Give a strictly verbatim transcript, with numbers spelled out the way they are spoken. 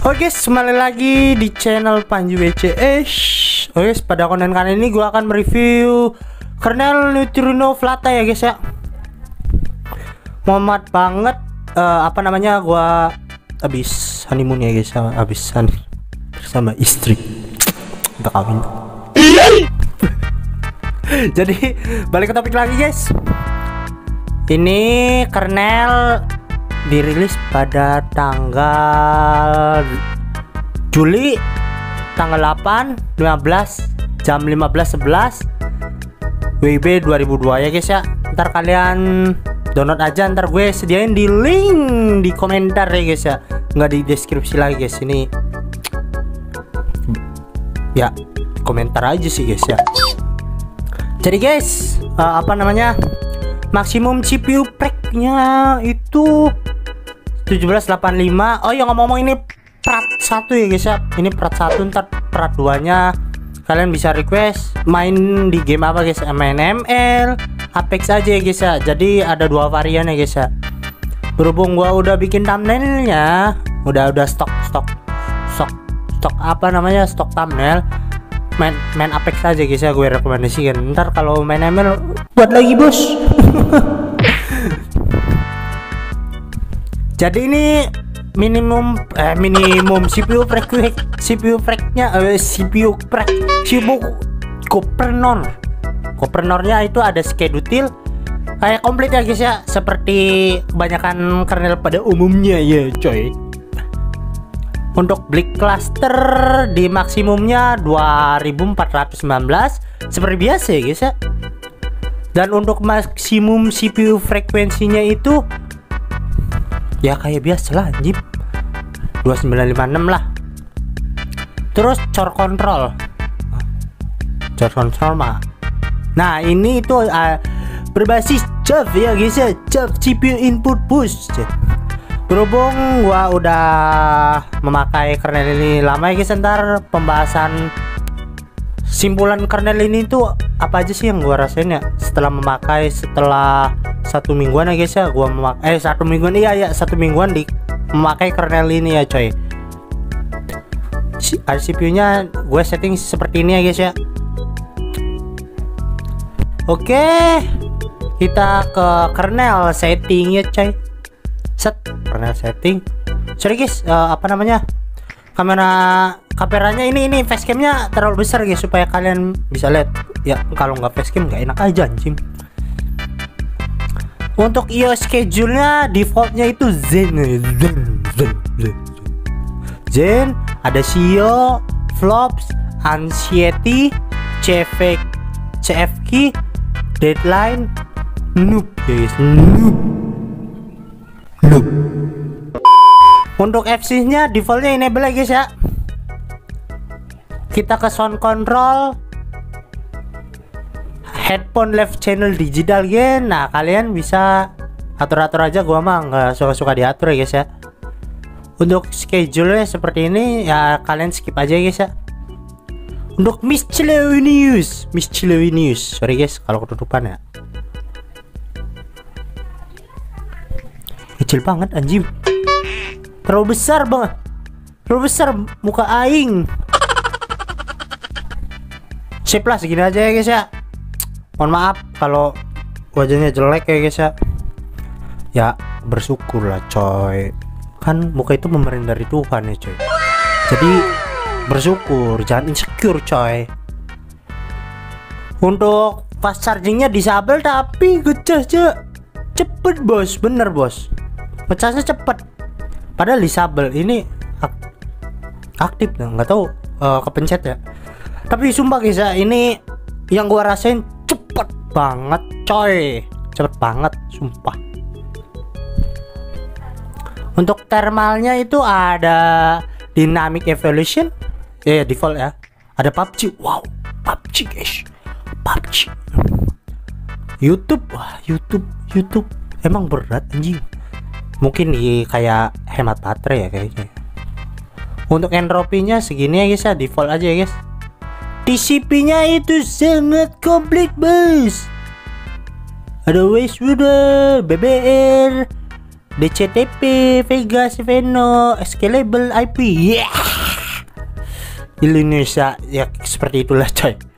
Oke guys, kembali lagi di channel PanjiWC. Oke guys, pada konten kali ini gue akan mereview kernel Neutrino Flata ya guys ya. Momat banget, uh, apa namanya, gue habis honeymoon ya guys, habis honeymoon bersama istri untuk kawin. Jadi balik ke topik lagi guys. Ini kernel dirilis pada tanggal Juli tanggal delapan, lima belas jam lima belas sebelas W I B dua ribu dua ya guys ya. Ntar kalian download aja, ntar gue sediain di link di komentar ya guys ya, nggak di deskripsi lagi guys. Ini ya komentar aja sih guys ya. Jadi guys, uh, apa namanya, maksimum C P U pack-nya itu tujuh belas delapan puluh lima. Oh ya, ngomong-ngomong ini prat satu ya guys ya. Ini prat satu, ntar prat duanya kalian bisa request main di game apa guys, main M L, Apex aja ya guys ya. Jadi ada dua varian ya guys ya. Berhubung gua udah bikin thumbnailnya, udah udah stok stok stok stok apa namanya, stok thumbnail. Main, main Apex aja guys ya, gue rekomendasikan. Ntar kalau main M L buat lagi bos. Jadi ini minimum eh, minimum C P U pack CPU packnya eh, CPU pack CPU governor governornya itu ada skedutil kayak komplit ya guys ya, seperti kebanyakan kernel pada umumnya ya coy. Untuk black cluster di maksimumnya dua ribu empat ratus sembilan belas seperti biasa ya guys ya. Dan untuk maksimum C P U frekuensinya itu ya kayak biasa lah anjir, dua sembilan lima enam lah. Terus core control core control mah nah ini itu uh, berbasis Jav ya guys ya, Jav C P U input bus. Berhubung gua udah memakai kernel ini lama ya guys, ntar pembahasan simpulan kernel ini tuh apa aja sih yang gua rasain ya setelah memakai, setelah satu mingguan ya guys ya gua memakai, eh satu mingguan iya ya satu mingguan di memakai kernel ini ya coy. C P U nya gue setting seperti ini ya guys ya. Oke, kita ke kernel setting ya coy. Set kernel setting, sorry guys, uh, apa namanya, kamera kameranya ini ini facecamnya terlalu besar guys supaya kalian bisa lihat ya. Kalau nggak facecam nggak enak aja anjing. Untuk ios schedule nya defaultnya itu zen zen zen zen, zen. Ada S E O, flops, anxiety, cfq, cfq, deadline, noob guys, noob. Loop. Untuk F C nya defaultnya enable ya guys ya. Kita ke sound control, headphone left channel digital gain. Nah kalian bisa atur-atur aja, gua mah nggak suka-suka diatur ya guys ya. Untuk schedule nya seperti ini ya, kalian skip aja ya guys ya. Untuk miscellaneous miscellaneous sorry guys kalau ketutupan ya, kecil banget anjim, terlalu besar banget, terlalu besar muka aing. Sip lah segini aja ya guys ya. Mohon maaf kalau wajahnya jelek ya guys ya. Ya bersyukur lah coy, kan muka itu memberi dari Tuhan ya coy. Jadi bersyukur, jangan insecure coy. Untuk fast chargingnya disable tapi ngecas cepet bos, bener bos. Ngecasnya cepet padahal disable. Ini aktif tuh, nggak tahu uh, kepencet ya. Tapi sumpah guys ya, ini yang gua rasain cepet banget coy, cepet banget sumpah. Untuk thermalnya itu ada dynamic evolution ya, yeah, default ya. Ada P U B G, wow P U B G guys, P U B G. YouTube, wah YouTube YouTube emang berat anjing, mungkin di kayak hemat baterai ya kayaknya. Untuk entropinya segini ya guys ya, default aja ya guys. D C P nya itu sangat komplit bos, ada Westwood, B B R, D C T P, Vegas, Veno, Scalable I P. Yeah. Indonesia ya seperti itulah coy.